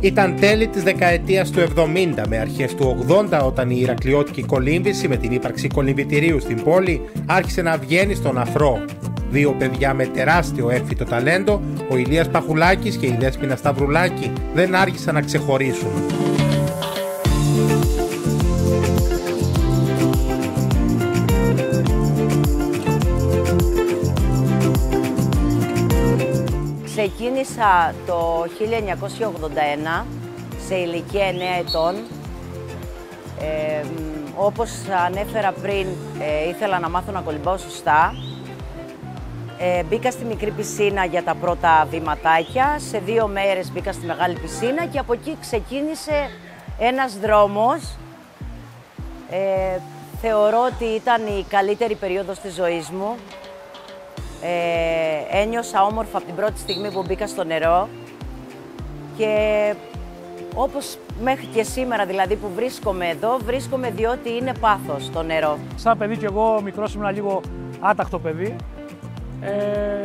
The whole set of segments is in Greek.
Ήταν τέλη της δεκαετίας του 70 με αρχές του 80 όταν η Ηρακλειώτικη κολύμβηση με την ύπαρξη κολυμβητηρίου στην πόλη άρχισε να βγαίνει στον αφρό. Δύο παιδιά με τεράστιο έμφυτο ταλέντο, ο Ηλίας Παχουλάκης και η Δέσποινα Σταυρουλάκη, δεν άργησαν να ξεχωρίσουν. Ξεκίνησα το 1981 σε ηλικία 9 ετών. Όπως ανέφερα πριν, ήθελα να μάθω να κολυμπάω σωστά. Μπήκα στη μικρή πισίνα για τα πρώτα βηματάκια. Σε 2 μέρες μπήκα στη μεγάλη πισίνα και από εκεί ξεκίνησε ένας δρόμος. Θεωρώ ότι ήταν η καλύτερη περίοδος της ζωής μου. Ένιωσα όμορφα από την πρώτη στιγμή που μπήκα στο νερό και όπως μέχρι και σήμερα δηλαδή που βρίσκομαι εδώ, βρίσκομαι διότι είναι πάθος το νερό. Σαν παιδί κι εγώ μικρός ήμουν λίγο άτακτο παιδί.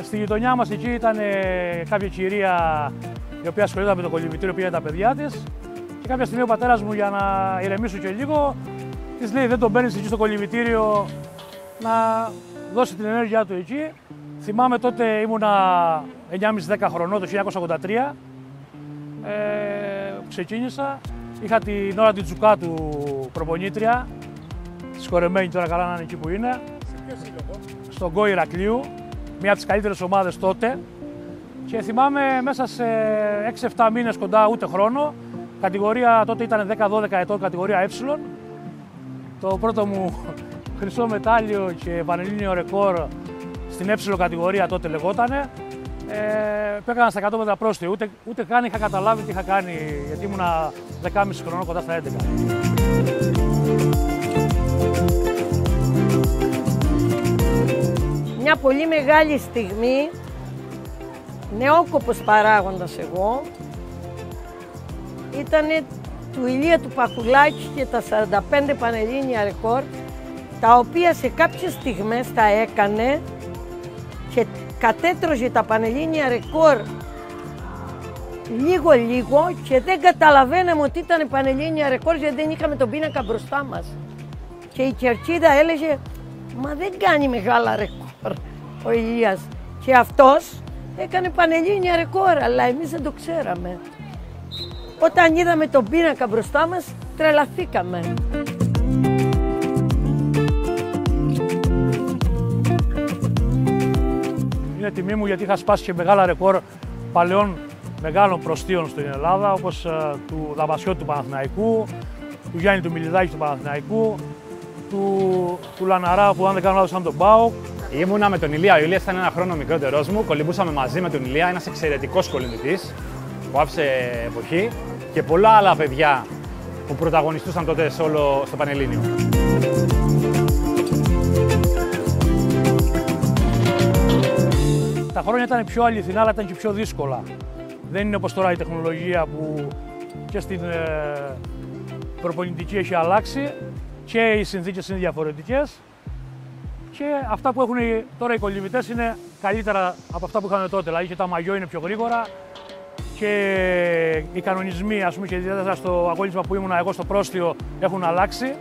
Στη γειτονιά μας εκεί ήταν κάποια κυρία η οποία ασχολείται με το κολυμβητήριο, πήγαινε τα παιδιά της και κάποια στιγμή ο πατέρας μου για να ηρεμήσω και λίγο της λέει δεν τον παίρνεις εκεί στο κολυμβητήριο να δώσει την ενέργειά του εκεί. Θυμάμαι τότε ήμουνα 9,5-10 χρονών, το 1983. Ξεκίνησα. Είχα την Νόρα την Τσουκάτου προπονήτρια. Σκορεμένη τώρα, καλά να είναι εκεί που είναι. Σε ποιο σύλλογο? Στον Κόη Ηρακλείου. Μία από τις καλύτερες ομάδες τότε. Και θυμάμαι μέσα σε 6-7 μήνες κοντά, ούτε χρόνο. Κατηγορία τότε ήταν 10-12 ετών, κατηγορία ε. Το πρώτο μου χρυσό μετάλλιο και βανελλήνιο ρεκόρ στην έψιλο κατηγορία τότε λεγότανε. Πέκανα στα 100 μέτρα πρόστιο, ούτε καν είχα καταλάβει τι είχα κάνει, γιατί ήμουνα 10,5 χρονών κοντά στα 11. Μια πολύ μεγάλη στιγμή, νεόκοπος παράγοντας εγώ, ήτανε του Ηλία του Παχουλάκη και τα 45 πανελλήνια ρεκόρ, τα οποία σε κάποιες στιγμές τα έκανε και κατέτρωζε τα πανελλήνια ρεκόρ λίγο και δεν καταλαβαίναμε ότι ήταν πανελλήνια ρεκόρ γιατί δεν είχαμε τον πίνακα μπροστά μας. Και η κερκίδα έλεγε «Μα δεν κάνει μεγάλα ρεκόρ ο Ηλίας». Και αυτός έκανε πανελλήνια ρεκόρ, αλλά εμείς δεν το ξέραμε. Όταν είδαμε τον πίνακα μπροστά μας, τρελαθήκαμε. Είναι τιμή μου γιατί είχα σπάσει και μεγάλα ρεκόρ παλαιών μεγάλων προστίων στην Ελλάδα, όπως του Δαμπασιώτη του Παναθηναϊκού, του Γιάννη του Μιλιδάκη του Παναθηναϊκού, του Λαναρά που αν δεν κάνω λάθος ήταν τον ΠΑΟΚ. Ήμουνα με τον Ηλία. Ο Ηλίας ήταν ένα χρόνο μικρότερός μου. Κολυμπούσαμε μαζί με τον Ηλία, ένας εξαιρετικός κολυμπητής που άφησε εποχή και πολλά άλλα παιδιά που πρωταγωνιστούσαν τότε όλο στο Πανελλήνιο. Τα χρόνια ήταν πιο αληθινά, αλλά ήταν και πιο δύσκολα. Δεν είναι όπως τώρα η τεχνολογία που και στην προπονητική έχει αλλάξει και οι συνθήκες είναι διαφορετικές. Και αυτά που έχουν τώρα οι κολυμβητές είναι καλύτερα από αυτά που είχαν τότε. Δηλαδή και τα μαγιό είναι πιο γρήγορα και οι κανονισμοί, ας πούμε, και ιδιαίτερα στο αγώνισμα που ήμουν εγώ στο πρόστιο έχουν αλλάξει.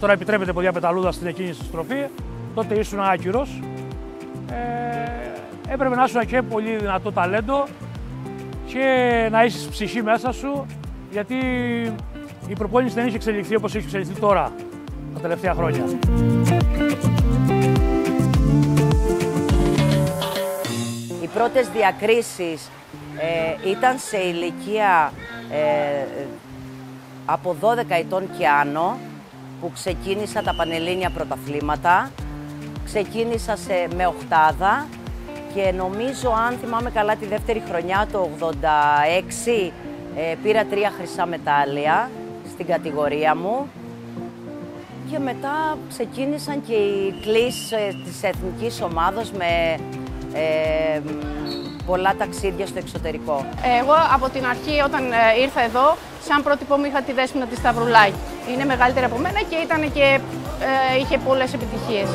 Τώρα επιτρέπεται ποδιά πεταλούδα στην εκκίνηση στροφή. Τότε ήσουν άκυρος. Έπρεπε να είσαι και πολύ δυνατό ταλέντο και να έχεις ψυχή μέσα σου, γιατί η προπόνηση δεν είχε εξελιχθεί όπως έχει εξελιχθεί τώρα τα τελευταία χρόνια. Η πρώτες διακρίσεις ήταν σε ηλικία από 12 ετών και άνω, που ξεκίνησα τα πανελλήνια πρωταθλήματα. Ξεκίνησα με οχτάδα και νομίζω, αν θυμάμαι καλά, τη δεύτερη χρονιά, το 86, πήρα 3 χρυσά μετάλλια στην κατηγορία μου. Και μετά ξεκίνησαν και οι κλείς της εθνικής ομάδος με πολλά ταξίδια στο εξωτερικό. Εγώ από την αρχή, όταν ήρθα εδώ, σαν πρότυπο μου είχα τη Δέσποινα τη Σταυρουλάκη. Είναι μεγαλύτερη από μένα και ήταν και είχε πολλές επιτυχίες.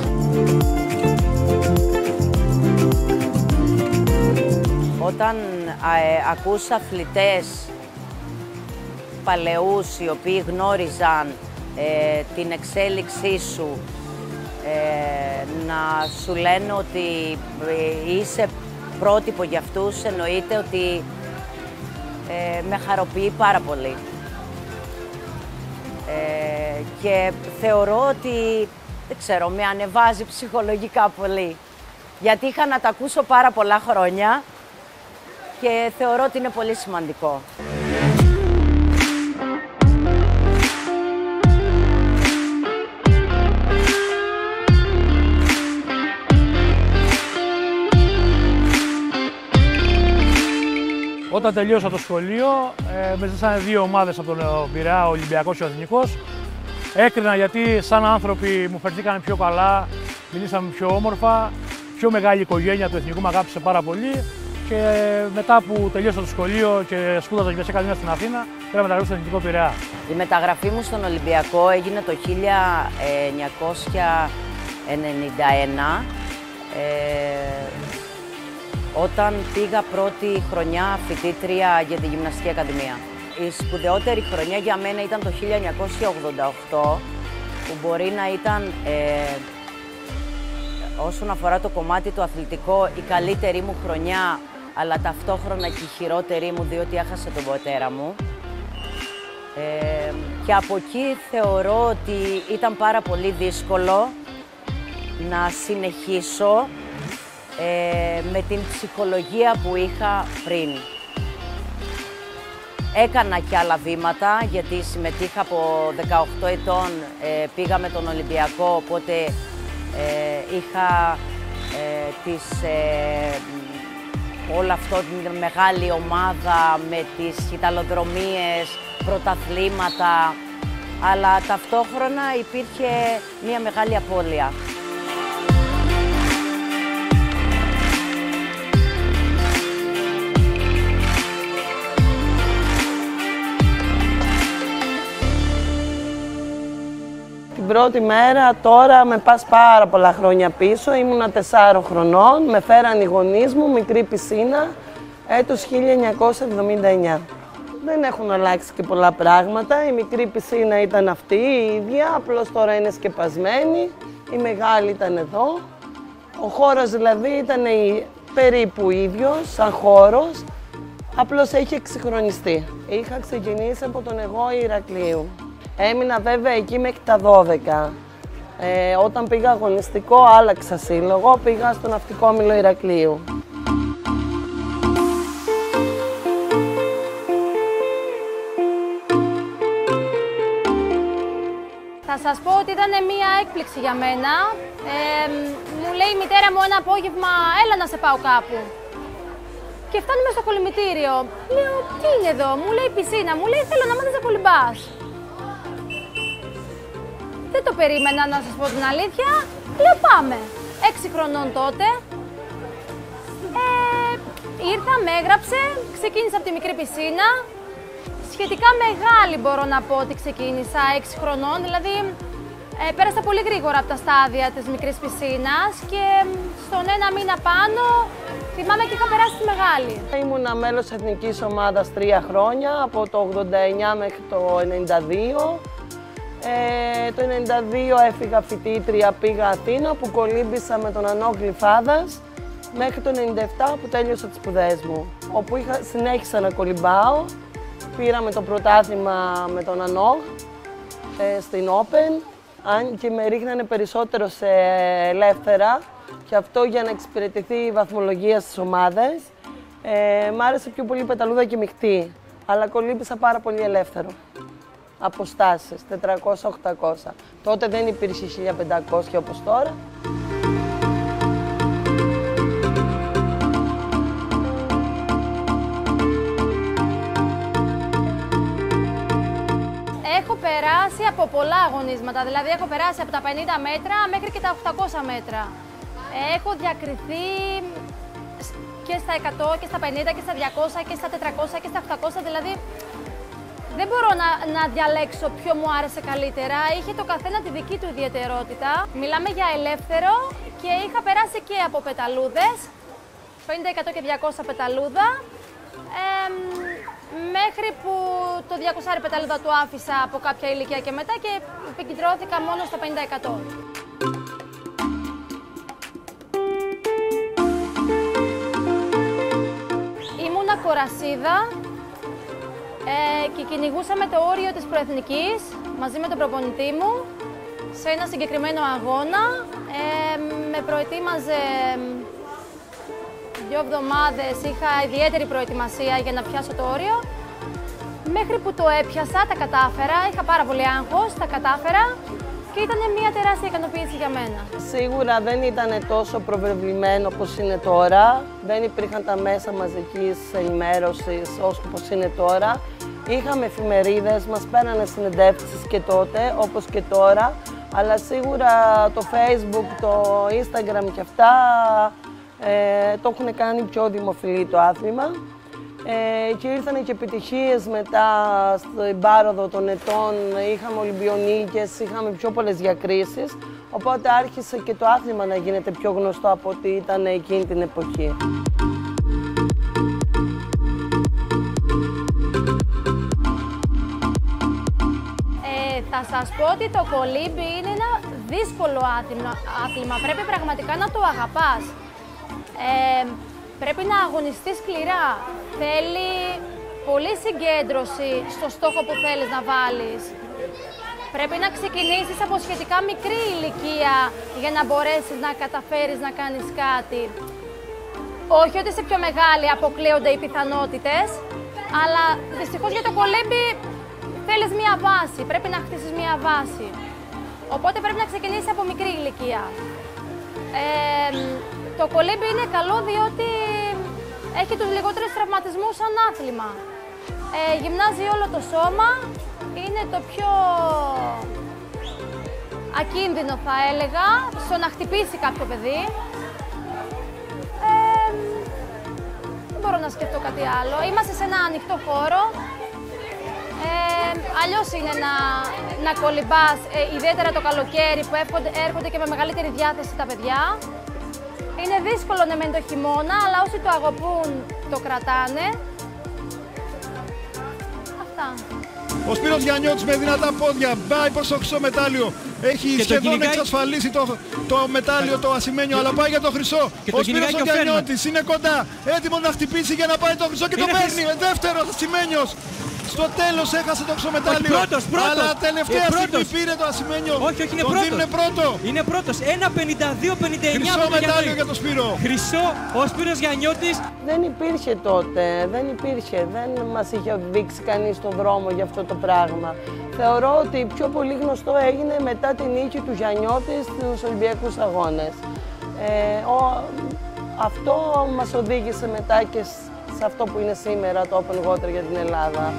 Όταν ακούσα αθλητές παλαιούς, οι οποίοι γνώριζαν την εξέλιξή σου, να σου λένε ότι είσαι πρότυπο για αυτούς, εννοείται ότι με χαροποιεί πάρα πολύ. Και θεωρώ ότι, δεν ξέρω, με ανεβάζει ψυχολογικά πολύ. Γιατί είχα να τα ακούσω πάρα πολλά χρόνια και θεωρώ ότι είναι πολύ σημαντικό. Όταν τελείωσα το σχολείο, με ζητήσανε 2 ομάδες από τον Πειραιά, ο Ολυμπιακός και ο Εθνικός. Έκρινα γιατί σαν άνθρωποι μου φερθήκαν πιο καλά, μιλήσαμε πιο όμορφα, πιο μεγάλη οικογένεια του Εθνικού με αγάπησε πάρα πολύ. Και μετά που τελείωσα το σχολείο και σπούδασα Γυμναστική Ακαδημία στην Αθήνα, πήρα μεταγραφή στον Εθνικό Πειραιά. Η μεταγραφή μου στον Ολυμπιακό έγινε το 1991. Όταν πήγα πρώτη χρονιά φοιτήτρια για τη Γυμναστική Ακαδημία. Η σπουδαιότερη χρονιά για μένα ήταν το 1988, που μπορεί να ήταν, όσον αφορά το κομμάτι το αθλητικό, η καλύτερη μου χρονιά, αλλά ταυτόχρονα και η χειρότερη μου, διότι έχασε τον πατέρα μου. Και από εκεί θεωρώ ότι ήταν πάρα πολύ δύσκολο να συνεχίσω με την ψυχολογία που είχα πριν. Έκανα και άλλα βήματα, γιατί συμμετείχα από 18 ετών, πήγα με τον Ολυμπιακό, οπότε είχα όλη αυτή τη μεγάλη ομάδα με τις ιταλοδρομίες, πρωταθλήματα, αλλά ταυτόχρονα υπήρχε μια μεγάλη απώλεια. Την πρώτη μέρα, τώρα με πας πάρα πολλά χρόνια πίσω, ήμουνα 4 χρονών, με φέραν οι γονείς μου, μικρή πισίνα, έτος 1979. Δεν έχουν αλλάξει και πολλά πράγματα, η μικρή πισίνα ήταν αυτή η ίδια, απλώς τώρα είναι σκεπασμένη, η μεγάλη ήταν εδώ. Ο χώρος δηλαδή ήταν περίπου ίδιος, σαν χώρος, απλώς έχει εξυγχρονιστεί. Είχα ξεκινήσει από τον εγώ Ηρακλείου. Έμεινα βέβαια εκεί μέχρι τα 12. Όταν πήγα αγωνιστικό, άλλαξα σύλλογο, πήγα στο Ναυτικό Μύλο Ηρακλείου. Θα σας πω ότι ήταν μία έκπληξη για μένα. Μου λέει η μητέρα μου ένα απόγευμα, έλα να σε πάω κάπου. Και φτάνουμε στο κολυμβητήριο. Λέω, τι είναι εδώ, μου λέει πισίνα, μου λέει θέλω να μάθεις να κολυμπάς. Δεν το περίμενα, να σας πω την αλήθεια. Λέω πάμε. 6 χρονών τότε. Ήρθα, με έγραψε, ξεκίνησα από τη μικρή πισίνα. Σχετικά μεγάλη μπορώ να πω ότι ξεκίνησα, 6 χρονών. Δηλαδή πέρασα πολύ γρήγορα από τα στάδια της μικρής πισίνας και στον ένα μήνα πάνω θυμάμαι και είχα περάσει τη μεγάλη. Ήμουνα μέλος εθνικής ομάδας 3 χρόνια, από το 89 μέχρι το 92. Το 1992 έφυγα φοιτήτρια, πήγα Αθήνα, που κολύμπησα με τον Ανόγ Γλυφάδας μέχρι το 1997 που τέλειωσα τις σπουδές μου, όπου συνέχισα να κολυμπάω. Πήραμε το πρωτάθλημα με τον Ανόγ στην Open, αν και με ρίχνανε περισσότερο σε ελεύθερα, και αυτό για να εξυπηρετηθεί η βαθμολογία στις ομάδες. Μ' άρεσε πιο πολύ πεταλούδα και μειχτή, αλλά κολύμπησα πάρα πολύ ελεύθερο. Αποστάσεις, 400-800. Τότε δεν υπήρχε 1500 όπως τώρα. Έχω περάσει από πολλά αγωνίσματα, δηλαδή έχω περάσει από τα 50 μέτρα μέχρι και τα 800 μέτρα. Έχω διακριθεί και στα 100 και στα 50 και στα 200 και στα 400 και στα 800, δηλαδή δεν μπορώ να διαλέξω ποιο μου άρεσε καλύτερα. Είχε το καθένα τη δική του ιδιαιτερότητα. Μιλάμε για ελεύθερο και είχα περάσει και από πεταλούδες, 50, 100 και 200 πεταλούδα. Μέχρι που το 200 πεταλούδα του άφησα από κάποια ηλικία και μετά και επικεντρώθηκα μόνο στα 50-100. Ήμουνα κορασίδα και κυνηγούσαμε το όριο της προεθνικής μαζί με τον προπονητή μου σε ένα συγκεκριμένο αγώνα. Με προετοίμαζε 2 εβδομάδες, είχα ιδιαίτερη προετοιμασία για να πιάσω το όριο. Μέχρι που το έπιασα, τα κατάφερα, είχα πάρα πολύ άγχος, τα κατάφερα και ήταν μια τεράστια ικανοποίηση για μένα. Σίγουρα δεν ήταν τόσο προβεβλημένο όπως είναι τώρα. Δεν υπήρχαν τα μέσα μαζικής ενημέρωσης όπως είναι τώρα. Είχαμε εφημερίδες, μας παίρνανε συνεντεύξεις και τότε όπως και τώρα. Αλλά σίγουρα το Facebook, το Instagram και αυτά το έχουν κάνει πιο δημοφιλή το άθλημα και ήρθαν και επιτυχίες μετά στην πάροδο των ετών, είχαμε Ολυμπιονίκες, είχαμε πιο πολλές διακρίσεις, οπότε άρχισε και το άθλημα να γίνεται πιο γνωστό από ό,τι ήταν εκείνη την εποχή. Θα σας πω ότι το κολύμπι είναι ένα δύσκολο άθλημα, πρέπει πραγματικά να το αγαπάς. Πρέπει να αγωνιστεί σκληρά. Θέλει πολλή συγκέντρωση στο στόχο που θέλεις να βάλεις. Πρέπει να ξεκινήσεις από σχετικά μικρή ηλικία για να μπορέσεις να καταφέρεις να κάνεις κάτι. Όχι ότι σε πιο μεγάλη αποκλείονται οι πιθανότητες, αλλά δυστυχώς για το κολύμπι θέλεις μία βάση, πρέπει να χτίσεις μία βάση. Οπότε πρέπει να ξεκινήσεις από μικρή ηλικία. Το κολύμπι είναι καλό διότι έχει τους λιγότερους τραυματισμούς σαν άθλημα. Γυμνάζει όλο το σώμα, είναι το πιο ακίνδυνο θα έλεγα, στο να χτυπήσει κάποιο παιδί. Δεν μπορώ να σκεφτώ κάτι άλλο. Είμαστε σε ένα ανοιχτό χώρο. Αλλιώς είναι να κολυμπάς, ιδιαίτερα το καλοκαίρι που έρχονται και με μεγαλύτερη διάθεση τα παιδιά. Είναι δύσκολο ναι μεν το χειμώνα, αλλά όσοι το αγαπούν το κρατάνε. Αυτά. Ο Σπύρος Γιαννιώτης με δυνατά πόδια πάει προς το χρυσό μετάλλιο. Έχει και σχεδόν εξασφαλίσει το μετάλλιο, το ασημένιο, αλλά πάει για το χρυσό. Ο Σπύρος Γιαννιώτης είναι κοντά, έτοιμο να χτυπήσει για να πάει το χρυσό και το παίρνει. Δεύτερος ασημένιος. Στο τέλος έχασε το ξομετάλλιο. Πρώτος. Αλλά τελευταία στιγμή πήρε το ασημένιο. Όχι, είναι πρώτος. Είναι πρώτο. Είναι πρώτος. 1.52-59. Χρυσό μετάλλιο για τον Σπύρο. Χρυσό ο Σπύρος Γιαννιώτης. Δεν υπήρχε τότε. Δεν μας είχε δείξει κανείς τον δρόμο για αυτό το πράγμα. Θεωρώ ότι πιο πολύ γνωστό έγινε μετά την νίκη του Γιαννιώτη στους Ολυμπιακούς Αγώνες. Αυτό μας οδήγησε μετά και σε αυτό που είναι σήμερα το Open Water για την Ελλάδα.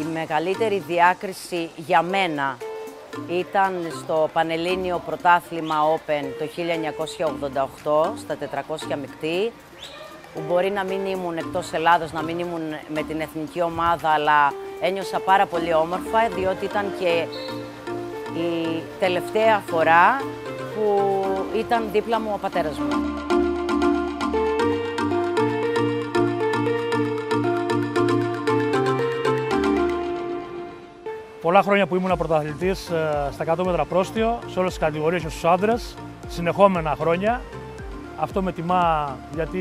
Η μεγαλύτερη διάκριση για μένα ήταν στο Πανελλήνιο Πρωτάθλημα Open το 1988 στα 400 μεικτή, που μπορεί να μην ήμουν εκτός Ελλάδος, να μην ήμουν με την εθνική ομάδα, αλλά ένιωσα πάρα πολύ όμορφα, διότι ήταν και η τελευταία φορά που ήταν δίπλα μου ο πατέρας μου. Πολλά χρόνια που ήμουν πρωταθλητής στα 100 μέτρα πρόστιο, σε όλες τις κατηγορίες και στους άντρες, συνεχόμενα χρόνια. Αυτό με τιμά γιατί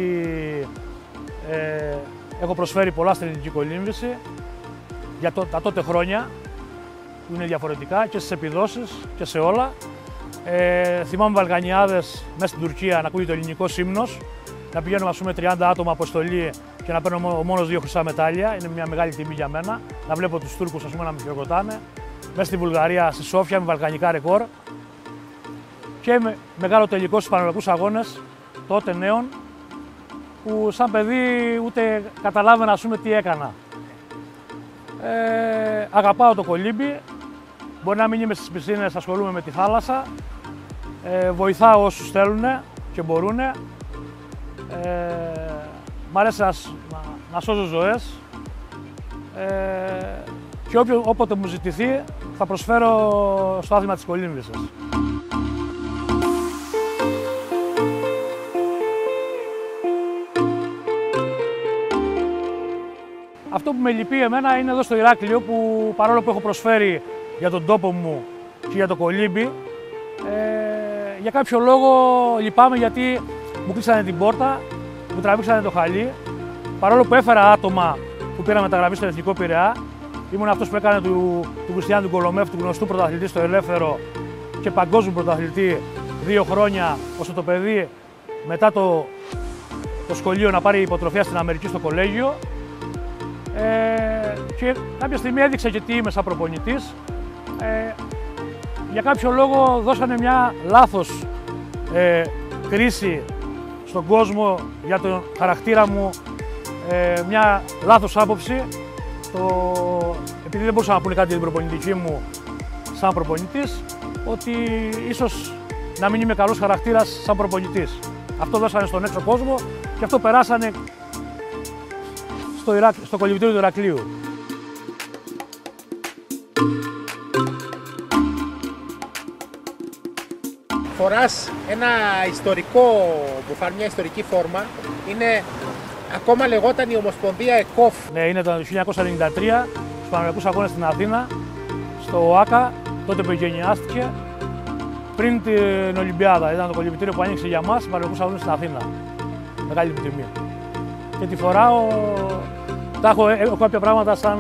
έχω προσφέρει πολλά στην ελληνική κολύμβηση για τα τότε χρόνια, που είναι διαφορετικά και στις επιδόσεις και σε όλα. Θυμάμαι Βαλκανιάδες μέσα στην Τουρκία να ακούγεται ο ελληνικός ύμνος, να πηγαίνουμε ας πούμε 30 άτομα αποστολή και να παίρνω ο μόνος 2 χρυσά μετάλλια. Είναι μια μεγάλη τιμή για μένα. Να βλέπω τους Τούρκους ας πούμε να με χειροκροτάνε. Μέσα στη Βουλγαρία, στη Σόφια με βαλκανικά ρεκόρ. Και μεγάλο τελικό στους Πανευρωπαϊκούς Αγώνες τότε νέων, που σαν παιδί ούτε καταλάβαινα ας πούμε τι έκανα. Αγαπάω το κολύμπι. Μπορεί να μην είμαι στις πισίνες, ασχολούμαι με τη θάλασσα. Βοηθάω όσους θέλουν και μπορούν. Μ' αρέσει να σώζω ζωές. Και όποτε μου ζητηθεί θα προσφέρω στο άθλημα της κολύμβησης. Αυτό που με λυπεί εμένα είναι εδώ στο Ηράκλειο, που παρόλο που έχω προσφέρει για τον τόπο μου και για το κολύμπι, για κάποιο λόγο λυπάμαι, γιατί μου κλείσανε την πόρτα, μου τραβήξανε το χαλί. Παρόλο που έφερα άτομα που πήραν μεταγραφή στο Εθνικό Πειραιά, ήμουν αυτός που έκανε του Κρίστιαν Γκολομέεβ, του γνωστού πρωταθλητή στο Ελεύθερο και παγκόσμιου πρωταθλητή 2 χρόνια, ώστε το παιδί μετά το σχολείο να πάρει υποτροφία στην Αμερική στο κολέγιο. Και κάποια στιγμή έδειξα και τι είμαι σαν προπονητής. Για κάποιο λόγο δώσανε μια λάθος κρίση στον κόσμο για τον χαρακτήρα μου, μια λάθος άποψη. Επειδή δεν μπορούσα να πούνε κάτι για την προπονητική μου σαν προπονητής, ότι ίσως να μην είμαι καλός χαρακτήρας σαν προπονητής. Αυτό δώσανε στον έξω κόσμο και αυτό περάσανε στο Κολυμβητήριο του Ηρακλείου. Φοράς ένα ιστορικό μπουφάν, μια ιστορική φόρμα. Ακόμα λεγόταν η Ομοσπονδία ΕΚΟΦ. Ναι, είναι το 1993, στους Πανευρωπαϊκούς Αγώνες στην Αθήνα, στο ΟΑΚΑ, τότε που γενιάστηκε, πριν την Ολυμπιάδα. Ήταν το κολυμβητήριο που άνοιξε για μας στους Πανευρωπαϊκούς Αγώνες στην Αθήνα. Μεγάλη μου τιμή. Και τη φοράω, τα έχω κάποια πράγματα σαν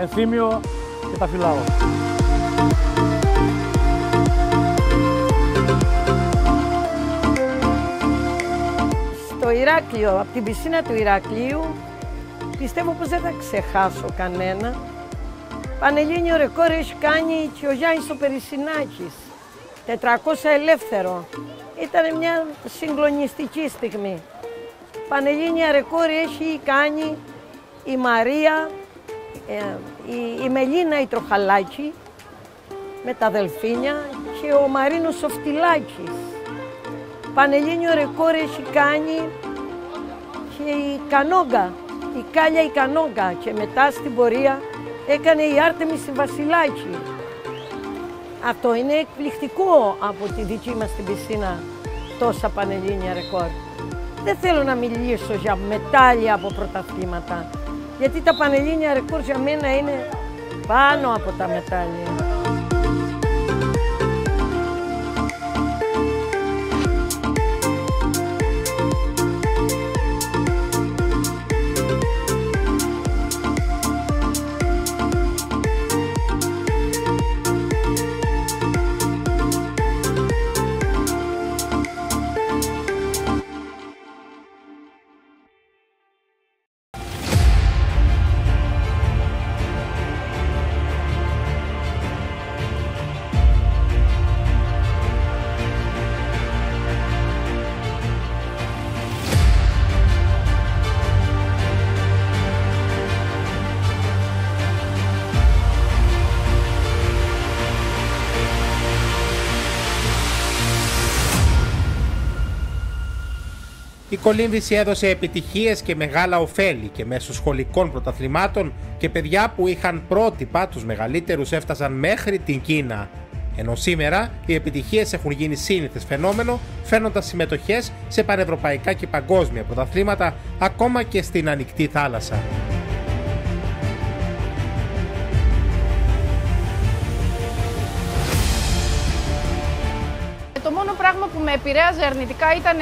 ενθύμιο και τα φυλάω. Στο Ηράκλειο, από την πισίνα του Ηρακλείου, πιστεύω πως δεν θα ξεχάσω κανένα. Πανελλήνιο ρεκόρ έχει κάνει και ο Γιάννης ο Περισινάκης, 400 ελεύθερο. Ήταν μια συγκλονιστική στιγμή. Πανελλήνια ρεκόρ έχει κάνει η Μαρία, η Μελίνα η Τροχαλλάκη με τα Δελφίνια και ο Μαρίνος Φτυλάκης. Πανελλήνιο ρεκόρ έχει κάνει και η Κανόγκα, η Κάλια η Κανόγκα, και μετά στην πορεία έκανε η Άρτεμη στη Βασιλάκη. Αυτό είναι εκπληκτικό από τη δική μας την πισίνα, τόσα πανελλήνια ρεκόρ. Δεν θέλω να μιλήσω για μετάλλια από πρωταθλήματα, γιατί τα πανελλήνια ρεκόρ για μένα είναι πάνω από τα μετάλλια. Η κολύμβηση έδωσε επιτυχίες και μεγάλα ωφέλη και μέσω σχολικών πρωταθλημάτων, και παιδιά που είχαν πρότυπα τους μεγαλύτερους έφτασαν μέχρι την Κίνα. Ενώ σήμερα οι επιτυχίες έχουν γίνει σύνηθες φαινόμενο, φαίνοντας συμμετοχές σε πανευρωπαϊκά και παγκόσμια πρωταθλήματα, ακόμα και στην ανοιχτή θάλασσα. Το μόνο πράγμα που με επηρέαζε αρνητικά ήταν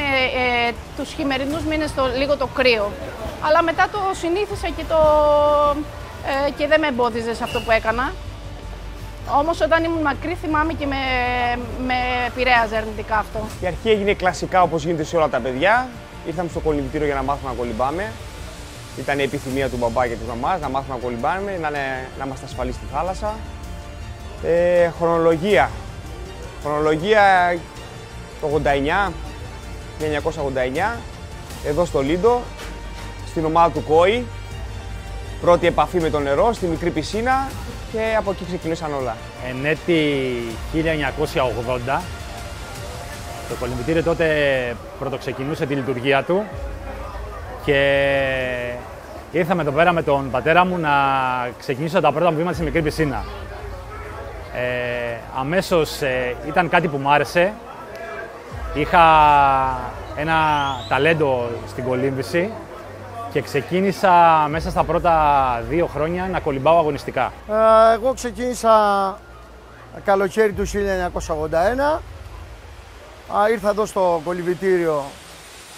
τους χειμερινούς μήνες λίγο το κρύο. Αλλά μετά το συνήθισα και το και δεν με εμπόδιζε σε αυτό που έκανα. Όμως όταν ήμουν μακρύ θυμάμαι και με επηρέαζε αρνητικά αυτό. Η αρχή έγινε κλασικά όπως γίνεται σε όλα τα παιδιά. Ήρθαμε στο κολυμβητήριο για να μάθουμε να κολυμπάμε. Ήταν η επιθυμία του μπαμπά και της μαμάς να μάθουμε να κολυμπάμε, να είμαστε ασφαλείς στη θάλασσα. Χρονολογία. Χρονολογία το 89, 1989, εδώ στο Λίντο, στην ομάδα του Κόη. Πρώτη επαφή με το νερό, στη μικρή πισίνα και από εκεί ξεκινήσαν όλα. Εν έτη 1980, το κολυμβητήριο τότε πρωτοξεκινούσε τη λειτουργία του και ήρθαμε εδώ πέρα με τον πατέρα μου να ξεκινήσω τα πρώτα μου βήματα στη μικρή πισίνα. Αμέσως ήταν κάτι που μου άρεσε. Είχα ένα ταλέντο στην κολύμβηση και ξεκίνησα μέσα στα πρώτα 2 χρόνια να κολυμπάω αγωνιστικά. Εγώ ξεκίνησα καλοκαίρι του 1981. Ήρθα εδώ στο κολυμβητήριο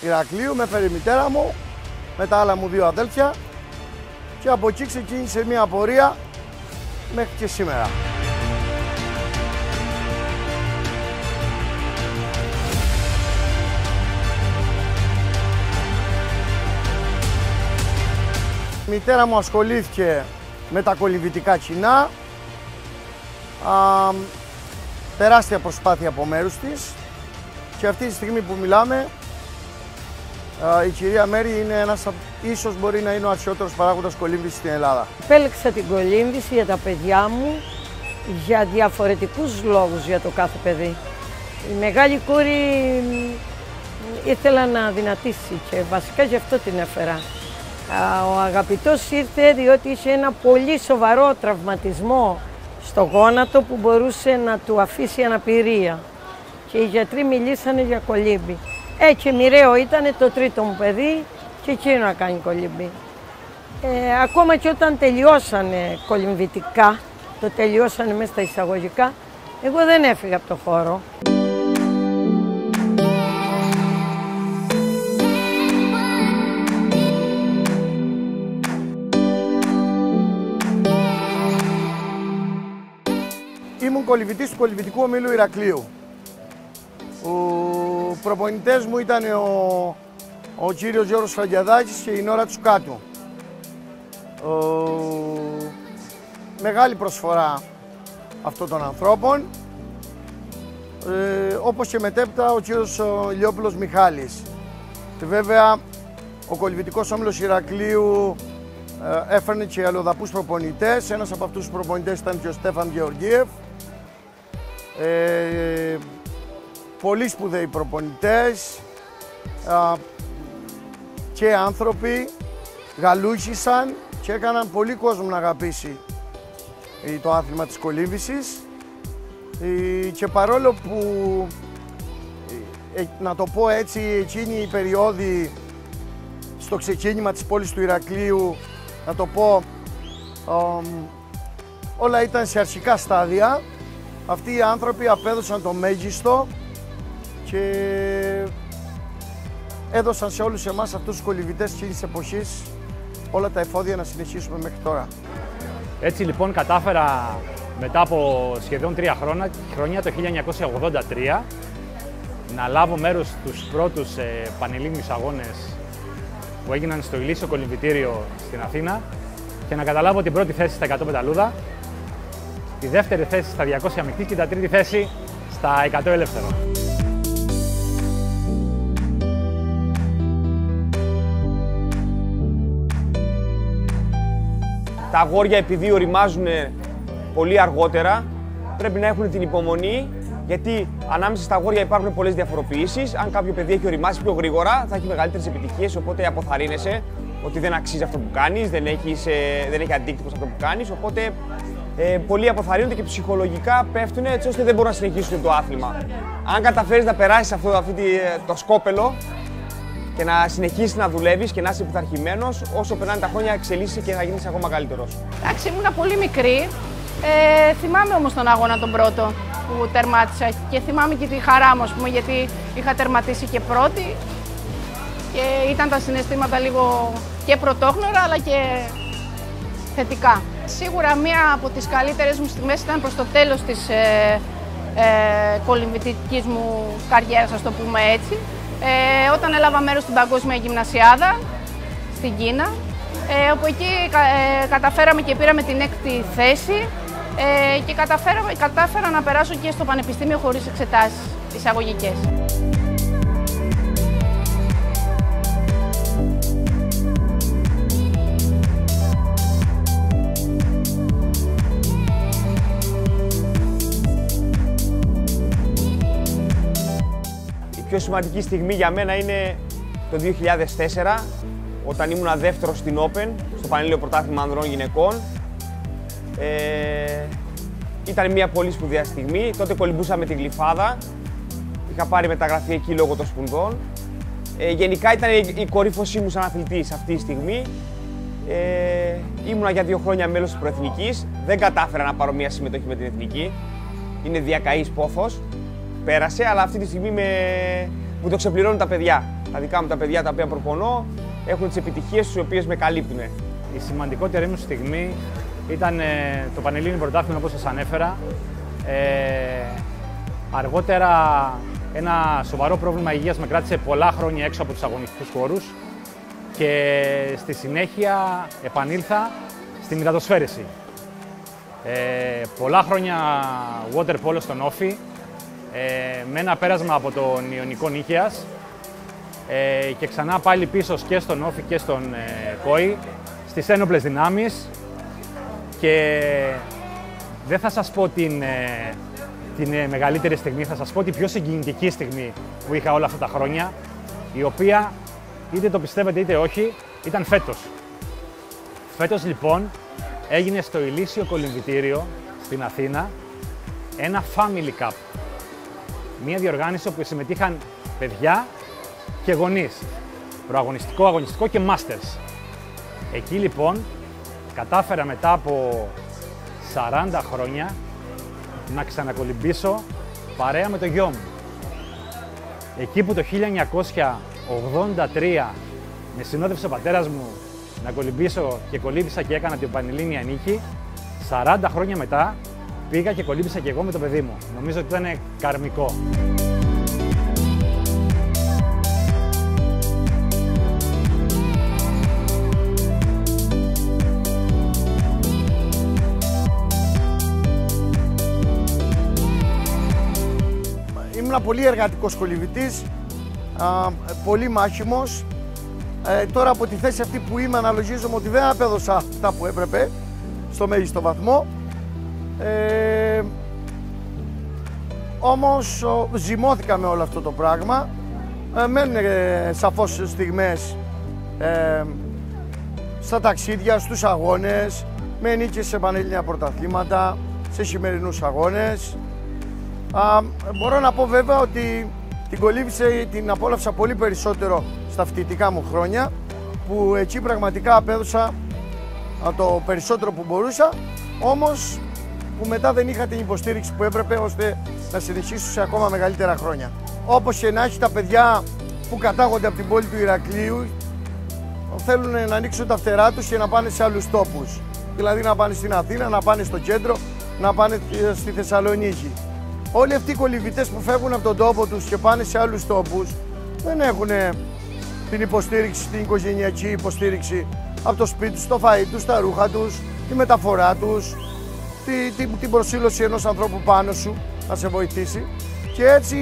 Ηρακλείου, με έφερε η μητέρα μου με τα άλλα μου 2 αδέλφια και από εκεί ξεκίνησε μια πορεία μέχρι και σήμερα. Η μητέρα μου ασχολήθηκε με τα κολυμβητικά κοινά, τεράστια προσπάθεια από μέρους της και αυτή τη στιγμή που μιλάμε η κυρία Μέρη είναι ένας, ίσως μπορεί να είναι ο αξιότερος παράγοντας κολύμβησης στην Ελλάδα. Επέλεξα την κολύμβηση για τα παιδιά μου για διαφορετικούς λόγους για το κάθε παιδί. Η μεγάλη κόρη ήθελα να δυνατήσει και βασικά γι' αυτό την έφερα. Ο αγαπητός ήρθε διότι είχε ένα πολύ σοβαρό τραυματισμό στο γόνατο που μπορούσε να του αφήσει αναπηρία και οι γιατροί μιλήσανε για κολύμπι. Και μοιραίο ήταν το τρίτο μου παιδί και εκείνο να κάνει κολύμπι. Ακόμα και όταν τελειώσανε κολυμβητικά, το τελειώσανε μέσα στα εισαγωγικά, εγώ δεν έφυγα από το χώρο. Ήμουν κολυμβητής του Κολυμβητικού Ομίλου Ηρακλείου. Οι προπονητές μου ήταν ο κύριος Γιώργος Φραγκιαδάκης και η Νόρα Τσουκάτου. Μεγάλη προσφορά αυτών των ανθρώπων, όπως και μετέπειτα ο κύριος Λιώπουλος Μιχάλης. Βέβαια, ο Κολυμβητικός Όμιλος Ηρακλείου έφερνε και αλλοδαπούς προπονητές. Ένας από αυτούς τους προπονητές ήταν και ο Στέφαν Γεωργίεφ. Πολύ σπουδαίοι προπονητές και άνθρωποι γαλούχησαν και έκαναν πολύ κόσμο να αγαπήσει το άθλημα της κολύμβησης και παρόλο που, να το πω έτσι, εκείνη η περίοδη στο ξεκίνημα της πόλης του Ηρακλείου, να το πω, όλα ήταν σε αρχικά στάδια, αυτοί οι άνθρωποι απέδωσαν το μέγιστο και έδωσαν σε όλους εμάς αυτούς τους κολυμβητές της εποχής όλα τα εφόδια να συνεχίσουμε μέχρι τώρα. Έτσι λοιπόν κατάφερα μετά από σχεδόν 3 χρόνια, το 1983, να λάβω μέρος στους πρώτους πανελλήνιους αγώνες που έγιναν στο Ηλίσιο Κολυμβητήριο στην Αθήνα και να καταλάβω την πρώτη θέση στα 100 πεταλούδα, τη δεύτερη θέση στα 200 μεικτή και την τρίτη θέση στα 100 ελεύθερο. Τα αγόρια επειδή οριμάζουν πολύ αργότερα πρέπει να έχουν την υπομονή γιατί ανάμεσα στα αγόρια υπάρχουν πολλές διαφοροποιήσεις. Αν κάποιο παιδί έχει οριμάσει πιο γρήγορα θα έχει μεγαλύτερες επιτυχίες, οπότε αποθαρρύνεσαι ότι δεν αξίζει αυτό που κάνεις, δεν έχει αντίκτυπο σε αυτό που κάνεις, οπότε πολλοί αποθαρρύνονται και ψυχολογικά πέφτουν έτσι ώστε δεν μπορούν να συνεχίσουν το άθλημα. Αν καταφέρεις να περάσεις το σκόπελο και να συνεχίσεις να δουλεύεις και να είσαι πειθαρχημένος, όσο περνάνε τα χρόνια εξελίσσεσαι και θα γίνεις ακόμα καλύτερος. Εντάξει, ήμουν πολύ μικρή. Θυμάμαι όμως τον αγώνα τον πρώτο που τερμάτισα και θυμάμαι και τη χαρά μου, ας πούμε, γιατί είχα τερματίσει και πρώτη και ήταν τα συναισθήματα λίγο και πρωτόγνωρα αλλά και θετικά. Σίγουρα μία από τις καλύτερες μου στιγμές ήταν προς το τέλος της κολυμβητικής μου καριέρας, ας το πούμε έτσι, όταν έλαβα μέρος στην Παγκόσμια Γυμνασιάδα στην Κίνα, όπου εκεί καταφέραμε και πήραμε την 6η θέση και κατάφερα να περάσω και στο Πανεπιστήμιο χωρίς εξετάσεις εισαγωγικές. Η πιο σημαντική στιγμή για μένα είναι το 2004, όταν ήμουνα δεύτερος στην Open, στο Πανελλήνιο Πρωτάθλημα Ανδρών Γυναικών. Ήταν μια πολύ σπουδαία στιγμή. Τότε κολυμπούσα με την Γλυφάδα. Είχα πάρει μεταγραφή εκεί λόγω των σπουδών. Γενικά ήταν η κορύφωσή μου σαν αθλητής αυτή τη στιγμή. Ήμουνα για 2 χρόνια μέλος της προεθνικής. Δεν κατάφερα να πάρω μια συμμετοχή με την εθνική. Είναι διακαής πόθος. Πέρασε, αλλά αυτή τη στιγμή μου το ξεπληρώνουν τα παιδιά. Τα δικά μου τα παιδιά τα οποία προπονώ έχουν τις επιτυχίες τις οποίες με καλύπτουν. Η σημαντικότερη μου στιγμή ήταν το Πανελλήνιο Πρωτάθλημα, όπως σας ανέφερα. Αργότερα ένα σοβαρό πρόβλημα υγείας με κράτησε πολλά χρόνια έξω από τους αγωνιστικούς χώρους και στη συνέχεια επανήλθα στην υδατοσφαίρεση. Πολλά χρόνια water polo στον Όφι, με ένα πέρασμα από τον Ιωνικό Νίκαιας και ξανά πάλι πίσω και στον Όφι και στον Κόη, στις ένοπλες δυνάμεις. Και δεν θα σας πω την μεγαλύτερη στιγμή, θα σας πω την πιο συγκινητική στιγμή που είχα όλα αυτά τα χρόνια, η οποία, είτε το πιστεύετε είτε όχι, ήταν φέτος. Φέτος λοιπόν έγινε στο Ηλίσιο Κολυμβητήριο στην Αθήνα ένα Family Cup. Μια διοργάνωση όπου συμμετείχαν παιδιά και γονείς. Προαγωνιστικό, αγωνιστικό και masters. Εκεί λοιπόν κατάφερα μετά από 40 χρόνια να ξανακολυμπήσω παρέα με το γιο μου. Εκεί που το 1983 με συνόδευσε ο πατέρας μου να κολυμπήσω και κολύμπησα και έκανα την Πανελλήνια νίκη, 40 χρόνια μετά πήγα και κολύμπησα και εγώ με το παιδί μου. Νομίζω ότι ήταν καρμικό. Ήμουν πολύ εργατικός κολυμβητής, πολύ μάχημος. Τώρα από τη θέση αυτή που είμαι αναλογίζομαι ότι δεν απέδωσα αυτά που έπρεπε στο μέγιστο βαθμό. Όμως ζυμώθηκα με όλο αυτό το πράγμα. Μένουν σαφώς στιγμές στα ταξίδια, στους αγώνες, με νίκες σε πανελλήνια πρωταθλήματα, σε χειμερινούς αγώνες. Μπορώ να πω βέβαια ότι την απόλαυσα πολύ περισσότερο στα φοιτητικά μου χρόνια, που εκεί πραγματικά απέδωσα το περισσότερο που μπορούσα, όμως που μετά δεν είχα την υποστήριξη που έπρεπε ώστε να συνεχίσω σε ακόμα μεγαλύτερα χρόνια. Όπως και να έχει, τα παιδιά που κατάγονται από την πόλη του Ηρακλείου θέλουν να ανοίξουν τα φτερά τους και να πάνε σε άλλους τόπους. Δηλαδή να πάνε στην Αθήνα, να πάνε στο κέντρο, να πάνε στη Θεσσαλονίκη. Όλοι αυτοί οι κολυμβητές που φεύγουν από τον τόπο τους και πάνε σε άλλους τόπους δεν έχουν την υποστήριξη, την οικογενειακή υποστήριξη από το σπίτι τους, το φαΐ τους, τα ρούχα τους, τη μεταφορά τους, την προσήλωση ενός ανθρώπου πάνω σου να σε βοηθήσει, και έτσι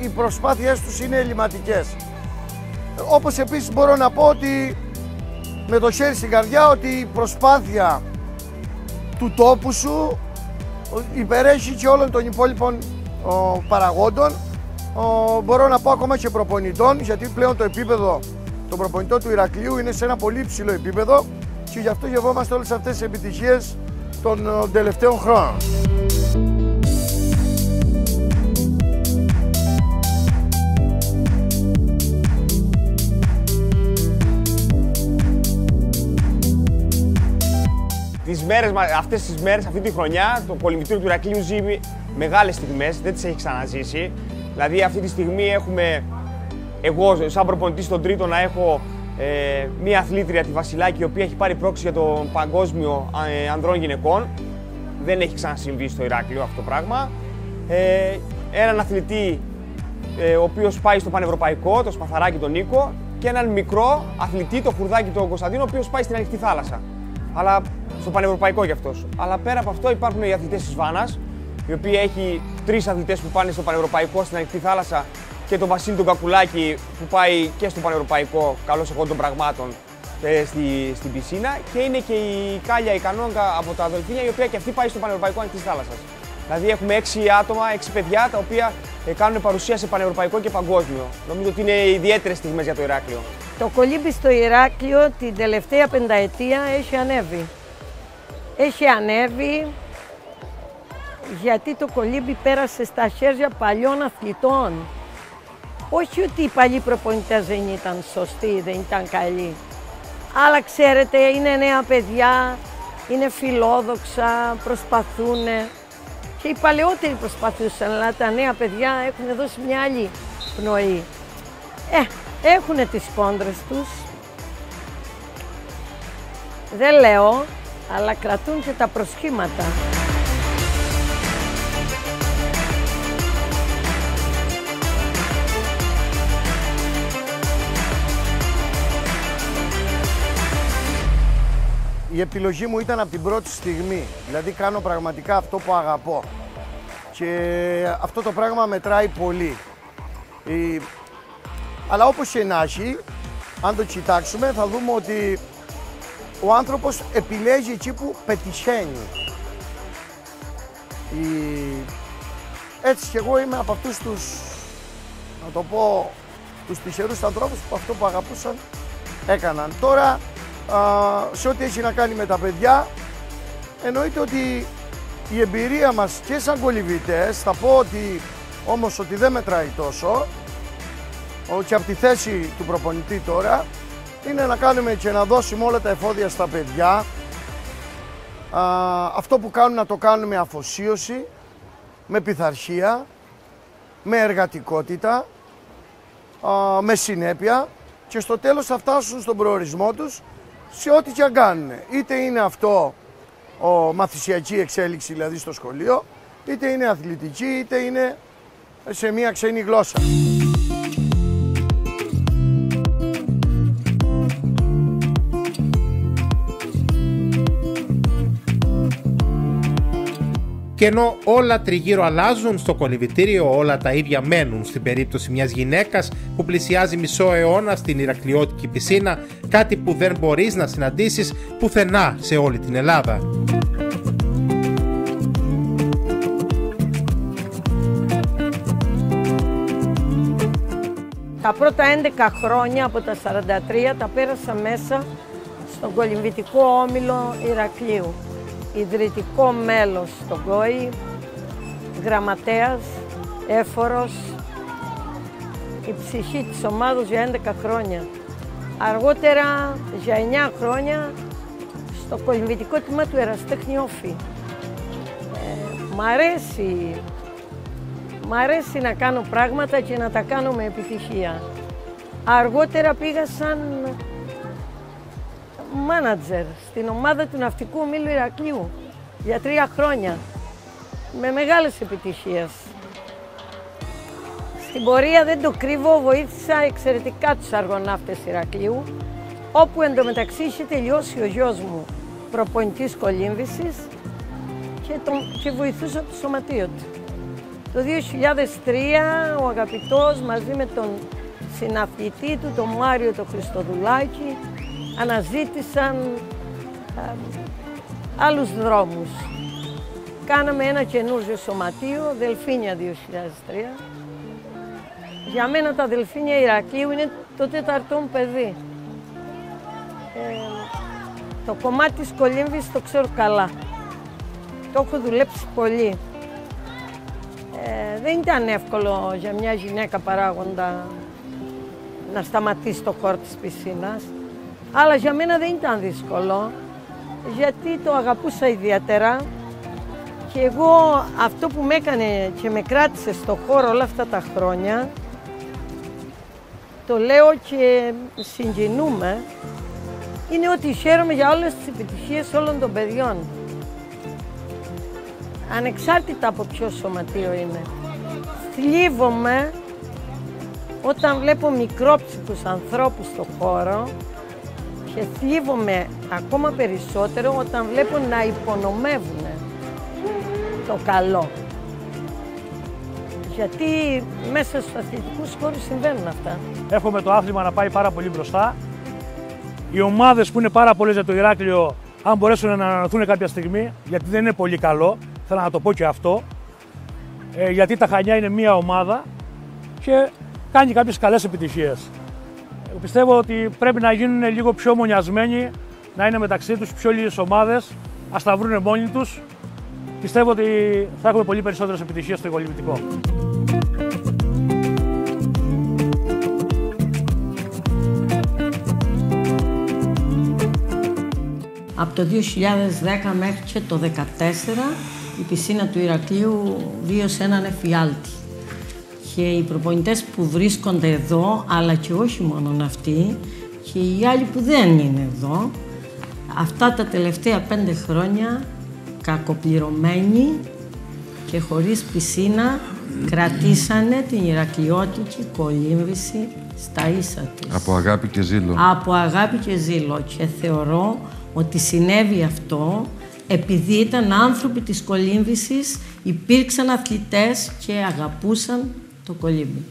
οι προσπάθειές τους είναι ελληματικές. Όπως επίσης μπορώ να πω ότι με το χέρι στην καρδιά ότι η προσπάθεια του τόπου σου υπερέχει και όλων των υπόλοιπων παραγόντων. Μπορώ να πω ακόμα και προπονητών, γιατί πλέον το επίπεδο των προπονητών του Ηρακλείου είναι σε ένα πολύ υψηλό επίπεδο και γι' αυτό γευόμαστε όλες αυτές τις επιτυχίες των τελευταίων χρόνων. Αυτές τις μέρες, αυτή τη χρονιά, το κολυμβητήριο του Ηρακλείου ζει μεγάλες στιγμές, δεν τις έχει ξαναζήσει. Δηλαδή αυτή τη στιγμή έχουμε, εγώ σαν προπονητής στον τρίτο, να έχω μία αθλήτρια, τη Βασιλάκη, η οποία έχει πάρει πρόξη για τον παγκόσμιο ανδρών γυναικών. Δεν έχει ξανασυμβεί στο Ηράκλειο αυτό το πράγμα. Έναν αθλητή ο οποίος πάει στο πανευρωπαϊκό, το Σπαθαράκι τον Νίκο, και έναν μικρό αθλητή, το Χουρδάκι τον Κωνσταντίνο, ο οποίος πάει στην ανοιχτή θάλασσα. Αλλά στο πανευρωπαϊκό κι αυτός. Αλλά πέρα από αυτό υπάρχουν οι αθλητές της Βάνας, οι οποίοι έχει τρεις αθλητές που πάνε στο πανευρωπαϊκό στην ανοιχτή θάλασσα και τον Βασίλη τον Κακουλάκη που πάει και στο πανευρωπαϊκό, καλώς εγώ των πραγμάτων, στην πισίνα. Και είναι και η Κάλια η Κανόνγκα από τα Δελφίνια, η οποία και αυτή πάει στο πανευρωπαϊκό ανοιχτής θάλασσας. Δηλαδή έχουμε 6 παιδιά τα οποία κάνουν παρουσία σε πανευρωπαϊκό και παγκόσμιο. Νομίζω ότι είναι ιδιαίτερες στιγμές για το Ηράκλειο. Το κολύμπι στο Ηράκλειο την τελευταία πενταετία έχει ανέβει. Έχει ανέβει γιατί το κολύμπι πέρασε στα χέρια παλιών αθλητών. Όχι ότι οι παλιοί προπονητές δεν ήταν σωστοί, δεν ήταν καλοί. Αλλά ξέρετε, είναι νέα παιδιά, είναι φιλόδοξα, προσπαθούν. Και οι παλαιότεροι προσπαθούσαν, αλλά τα νέα παιδιά έχουν δώσει μια άλλη πνοή. Έχουν τις κόντρες τους, δεν λέω, αλλά κρατούν και τα προσχήματα. Η επιλογή μου ήταν από την πρώτη στιγμή, δηλαδή κάνω πραγματικά αυτό που αγαπώ και αυτό το πράγμα μετράει πολύ. Αλλά όπως και να έχει, αν το κοιτάξουμε θα δούμε ότι ο άνθρωπος επιλέγει εκεί που πετυχαίνει. Έτσι κι εγώ είμαι από αυτούς τους, να το πω, τους τυχερούς ανθρώπους που αυτό που αγαπούσαν έκαναν. Τώρα, σε ό,τι έχει να κάνει με τα παιδιά, εννοείται ότι η εμπειρία μας και σαν κολυμβητές, θα πω ότι όμως ότι δεν μετράει τόσο, και από τη θέση του προπονητή τώρα, είναι να κάνουμε και να δώσουμε όλα τα εφόδια στα παιδιά. Αυτό που κάνουν να το κάνουμε με αφοσίωση, με πειθαρχία, με εργατικότητα, με συνέπεια, και στο τέλος θα φτάσουν στον προορισμό τους σε ό,τι και αν κάνουν. Είτε είναι αυτό μαθησιακή εξέλιξη, δηλαδή στο σχολείο, είτε είναι αθλητική, είτε είναι σε μία ξένη γλώσσα. Και ενώ όλα τριγύρω αλλάζουν, στο κολυμβητήριο όλα τα ίδια μένουν. Στην περίπτωση μιας γυναίκας που πλησιάζει μισό αιώνα στην ηρακλειώτικη πισίνα, κάτι που δεν μπορείς να συναντήσεις πουθενά σε όλη την Ελλάδα. Τα πρώτα 11 χρόνια από τα 43 τα πέρασα μέσα στον κολυμβητικό όμιλο Ηρακλείου. Ιδρυτικό μέλος στον Κόη, γραμματέας, έφορος, η ψυχή της ομάδος για 11 χρόνια. Αργότερα για 9 χρόνια στο κολυμβητικό τμήμα του Εραστέχνη Όφη. Μ' αρέσει να κάνω πράγματα και να τα κάνω με επιτυχία. Αργότερα πήγα σαν μάνατζερ στην ομάδα του Ναυτικού Μύλου Ηρακλείου για 3 χρόνια με μεγάλες επιτυχίες. Στην πορεία, δεν το κρύβω, βοήθησα εξαιρετικά τους αργοναύτες Ηρακλείου, όπου εντωμεταξύ είχε τελειώσει ο γιος μου προπονητής κολύμβησης και βοηθούσα το σωματείο του. Το 2003 ο αγαπητός μαζί με τον συναθλητή του, τον Μάριο τον Χριστοδουλάκη, αναζήτησαν άλλους δρόμους. Κάναμε ένα καινούργιο σωματείο, Δελφίνια 2003. Για μένα τα Δελφίνια Ηρακλείου είναι το 4ο παιδί. Το κομμάτι της κολύμβης το ξέρω καλά. Το έχω δουλέψει πολύ. Δεν ήταν εύκολο για μια γυναίκα παράγοντα να σταματήσει το χώρο της πισίνας. Αλλά για μένα δεν ήταν δύσκολο, γιατί το αγαπούσα ιδιαίτερα και εγώ αυτό που με έκανε και με κράτησε στο χώρο όλα αυτά τα χρόνια το λέω και συγκινούμε, είναι ότι χαίρομαι για όλες τις επιτυχίες όλων των παιδιών. Ανεξάρτητα από ποιο σωματείο είναι. Θλίβομαι όταν βλέπω μικρόψυχους ανθρώπους στο χώρο και θλίβομαι ακόμα περισσότερο όταν βλέπω να υπονομεύουν το καλό. Γιατί μέσα στους αθλητικούς χώρους συμβαίνουν αυτά. Εύχομαι το άθλημα να πάει πάρα πολύ μπροστά. Οι ομάδες που είναι πάρα πολλές για το Ηράκλειο, αν μπορέσουν να ανανωθούν κάποια στιγμή, γιατί δεν είναι πολύ καλό, θέλω να το πω και αυτό, γιατί τα Χανιά είναι μία ομάδα και κάνει κάποιες καλές επιτυχίες. Πιστεύω ότι πρέπει να γίνουν λίγο πιο μονιασμένοι, να είναι μεταξύ τους πιο λίγες ομάδες, ας τα βρουν μόνοι τους. Πιστεύω ότι θα έχουμε πολύ περισσότερες επιτυχίες στο κολυμβητικό. Από το 2010 μέχρι και το 2014 η πισίνα του Ηρακλείου βίωσε έναν εφιάλτη. Και οι προπονητές που βρίσκονται εδώ, αλλά και όχι μόνο αυτοί, και οι άλλοι που δεν είναι εδώ, αυτά τα τελευταία 5 χρόνια κακοπληρωμένοι και χωρίς πισίνα κρατήσανε την ηρακλειώτικη κολύμβηση στα ίσα της. Από αγάπη και ζήλο. Από αγάπη και ζήλο. Και θεωρώ ότι συνέβη αυτό επειδή ήταν άνθρωποι της κολύμβησης, υπήρξαν αθλητές και αγαπούσαν το κολύμβι.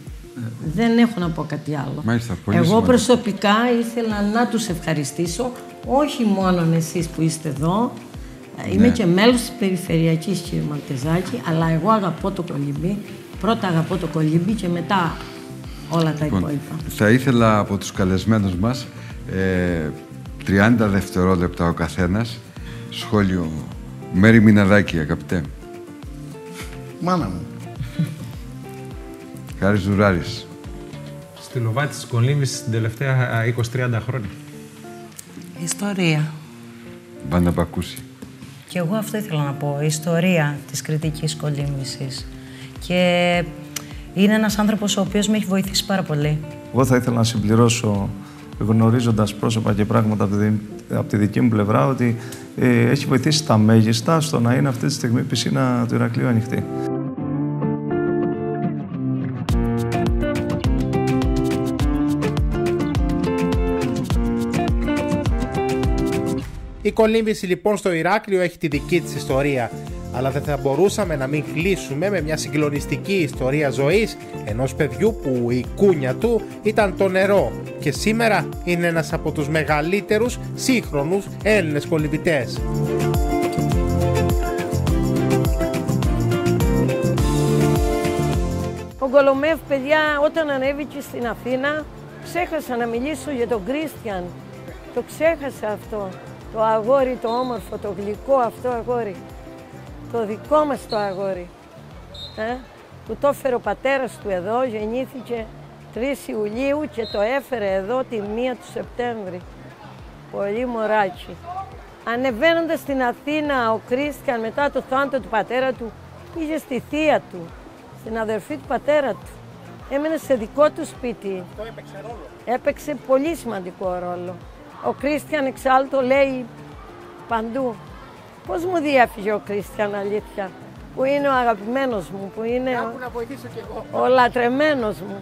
Δεν έχω να πω κάτι άλλο. Μάλιστα, πολύ εγώ σημαντικό. Προσωπικά ήθελα να τους ευχαριστήσω, όχι μόνον εσείς που είστε εδώ. Είμαι και μέλος της Περιφερειακής, κύριε Μαρτεζάκη, αλλά εγώ αγαπώ το κολύμπι. Πρώτα αγαπώ το κολύμπι και μετά όλα τα υπόλοιπα. Θα ήθελα από τους καλεσμένους μας 30 δευτερόλεπτα ο καθένας. Σχόλιο. Μαίρη Μηναδάκη, αγαπητέ. Μάνα μου. Χάρης Δουράρης. Στη λοβά της κολύμπης την τελευταία 20-30 χρόνια. Ιστορία. Βάνα Μπακούση. Και εγώ αυτό ήθελα να πω, η ιστορία της κριτικής κολύμβησης. Και είναι ένας άνθρωπος ο οποίος με έχει βοηθήσει πάρα πολύ. Εγώ θα ήθελα να συμπληρώσω, γνωρίζοντας πρόσωπα και πράγματα από τη δική μου πλευρά, ότι έχει βοηθήσει τα μέγιστα στο να είναι αυτή τη στιγμή η πισίνα του Ηρακλείου ανοιχτή. Η κολύμβηση λοιπόν στο Ηράκλειο έχει τη δική της ιστορία, αλλά δεν θα μπορούσαμε να μην κλείσουμε με μια συγκλονιστική ιστορία ζωής ενός παιδιού που η κούνια του ήταν το νερό και σήμερα είναι ένας από τους μεγαλύτερους σύγχρονους Έλληνες κολυμβητές. Ο Γκολομέεβ, παιδιά, όταν ανέβηκε στην Αθήνα, ξέχασα να μιλήσω για τον Κρίστιαν. Το ξέχασα αυτό. Το αγόρι, το όμορφο, το γλυκό αυτό αγόρι, το δικό μας το αγόρι, που το έφερε ο πατέρας του εδώ, γεννήθηκε 3 Ιουλίου και το έφερε εδώ τη 1 του Σεπτέμβρη, πολύ μωράκι. Ανεβαίνοντας στην Αθήνα ο Κρίστιαν μετά το θάνατο του πατέρα του, πήγε στη θεία του, στην αδερφή του πατέρα του, έμενε σε δικό του σπίτι. Αυτό έπαιξε ρόλο. Έπαιξε πολύ σημαντικό ρόλο. Ο Κρίστιαν εξάλλου λέει παντού. Πώς μου διέφυγε ο Κρίστιαν, αλήθεια, που είναι ο αγαπημένος μου, που είναι ο λατρεμένος μου.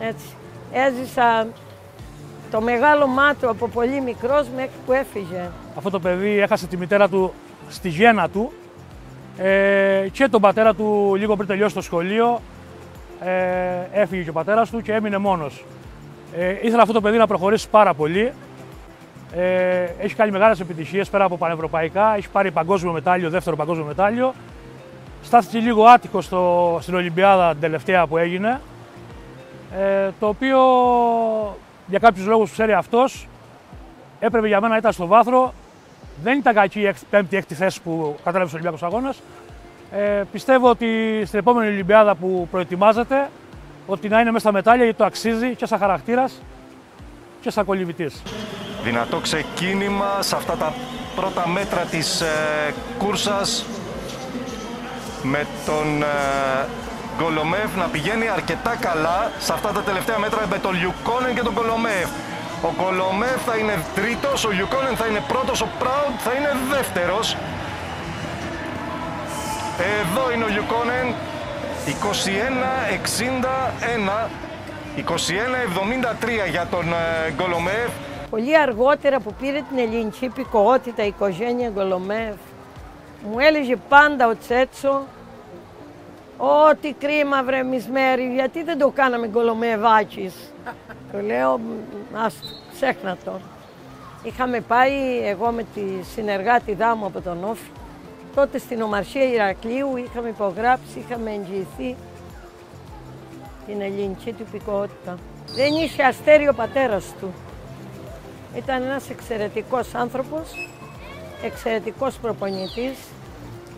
Έτσι. Έζησα το μεγάλο μάτρο από πολύ μικρός μέχρι που έφυγε. Αυτό το παιδί έχασε τη μητέρα του στη γέννα του και τον πατέρα του λίγο πριν τελειώσει το σχολείο. Έφυγε και ο πατέρας του και έμεινε μόνος. Ήθελα αυτό το παιδί να προχωρήσει πάρα πολύ. Έχει κάνει μεγάλες επιτυχίες πέρα από πανευρωπαϊκά. Έχει πάρει παγκόσμιο μετάλλιο, δεύτερο παγκόσμιο μετάλλιο. Στάθηκε λίγο άτυχο στην Ολυμπιάδα την τελευταία που έγινε. Το οποίο για κάποιους λόγους που ξέρει αυτός έπρεπε για μένα να ήταν στο βάθρο. Δεν ήταν κακή η 5η-6η θέση που κατέλαβε στους Ολυμπιακούς Αγώνες. Πιστεύω ότι στην επόμενη Ολυμπιάδα που προετοιμάζεται ότι να είναι μέσα στα μετάλλια γιατί το αξίζει και σαν χαρακτήρας και σαν κολυμβητής. Δυνατό ξεκίνημα σε αυτά τα πρώτα μέτρα της κούρσας με τον Γκολομέεβ να πηγαίνει αρκετά καλά σε αυτά τα τελευταία μέτρα με τον Λιουκόνεν και τον Γκολομέεβ. Ο Γκολομέεβ θα είναι τρίτος, ο Λιουκόνεν θα είναι πρώτος, ο Πράουντ θα είναι δεύτερος. Εδώ είναι ο Λιουκόνεν, 21-61, 21-73 για τον Γκολομέεβ. Πολύ αργότερα που πήρε την ελληνική υπηκοότητα η οικογένεια Γκολομέεβ, μου έλεγε πάντα ο Τσέτσο, ό,τι κρίμα βρε μισμέρι, γιατί δεν το κάναμε Γκολομεεβάκης. Του λέω, ας ξέχνα τώρα. Είχαμε πάει εγώ με τη συνεργάτη δάμου από τον Όφη, τότε στην Ομαρχία Ηρακλείου, είχαμε υπογράψει, είχαμε εγγυηθεί την ελληνική του υπηκότητα. Δεν είχε αστέρι ο πατέρας του. Ήταν ένας εξαιρετικός άνθρωπος, εξαιρετικός προπονητής.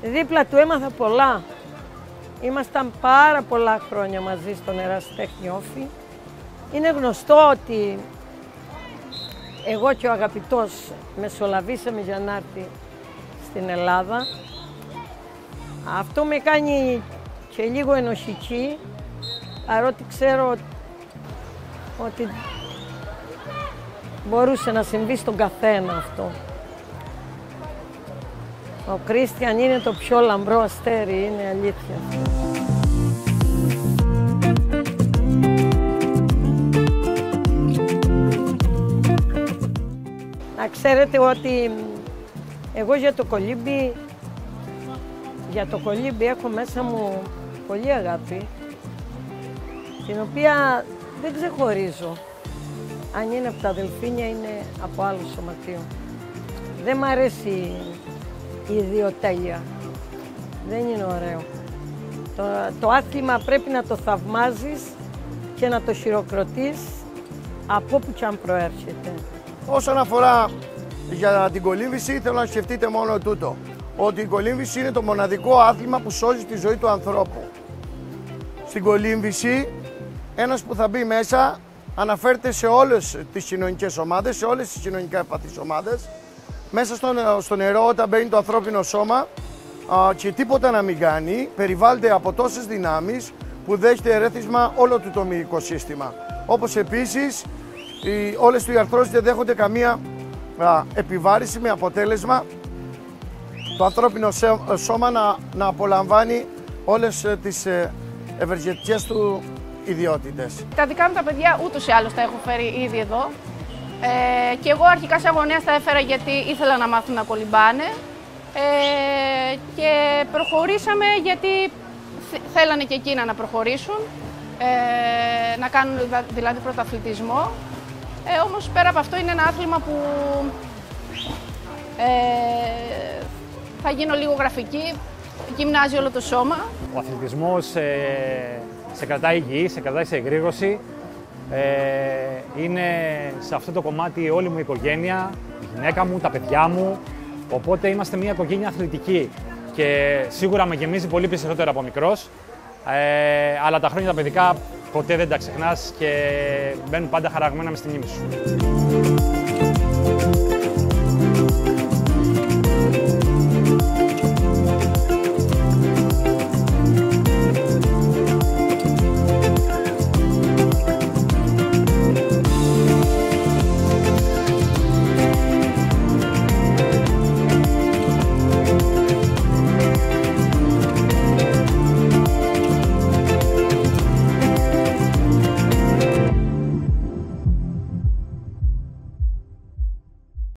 Δίπλα του έμαθα πολλά. Ήμασταν πάρα πολλά χρόνια μαζί στον Ερασιτέχνη Όφη. Είναι γνωστό ότι εγώ και ο αγαπητός μεσολαβήσαμε για να έρθει στην Ελλάδα. Αυτό με κάνει και λίγο ενοχική, παρότι ξέρω ότι μπορούσε να συμβεί στον καθένα αυτό. Ο Κρίστιαν είναι το πιο λαμπρό αστέρι, είναι αλήθεια. Να ξέρετε ότι εγώ για το κολύμπι έχω μέσα μου πολύ αγάπη, την οποία δεν ξεχωρίζω. Αν είναι από τα Δελφίνια, είναι από άλλο σωματείο. Δεν μ' αρέσει η ιδιοτέλεια. Δεν είναι ωραίο. Το άθλημα πρέπει να το θαυμάζεις και να το χειροκροτείς από όπου κι αν προέρχεται. Όσον αφορά για την κολύμβηση, θέλω να σκεφτείτε μόνο τούτο. Ότι η κολύμβηση είναι το μοναδικό άθλημα που σώζει τη ζωή του ανθρώπου. Στην κολύμβηση, ένας που θα μπει μέσα αναφέρεται σε όλες τις κοινωνικές ομάδες, σε όλες τις κοινωνικά ευπαθείς ομάδες. Μέσα στο νερό, όταν μπαίνει το ανθρώπινο σώμα και τίποτα να μην κάνει, περιβάλλεται από τόσες δυνάμεις που δέχεται ερέθισμα όλο του το μυϊκό σύστημα. Όπως επίσης, όλες οι αρθρώσεις δεν δέχονται καμία επιβάρηση, με αποτέλεσμα το ανθρώπινο σώμα να απολαμβάνει όλες τις ευεργετικές του ιδιότητες. Τα δικά μου τα παιδιά ούτως ή άλλως τα έχω φέρει ήδη εδώ. Και εγώ αρχικά σαν γονέας τα έφερα γιατί ήθελα να μάθουν να κολυμπάνε. Και προχωρήσαμε γιατί θέλανε και εκείνα να προχωρήσουν, να κάνουν δηλαδή πρωταθλητισμό. Όμως πέρα από αυτό είναι ένα άθλημα που θα γίνω λίγο γραφική, γυμνάζει όλο το σώμα. Ο αθλητισμός σε κρατάει υγιή, σε κρατάει σε εγρήγορση. Είναι σε αυτό το κομμάτι όλη μου η οικογένεια, η γυναίκα μου, τα παιδιά μου. Οπότε είμαστε μια οικογένεια αθλητική και σίγουρα με γεμίζει πολύ περισσότερο από μικρός. Αλλά τα χρόνια τα παιδικά ποτέ δεν τα ξεχνάς και μπαίνουν πάντα χαραγμένα μες στη μνήμη σου.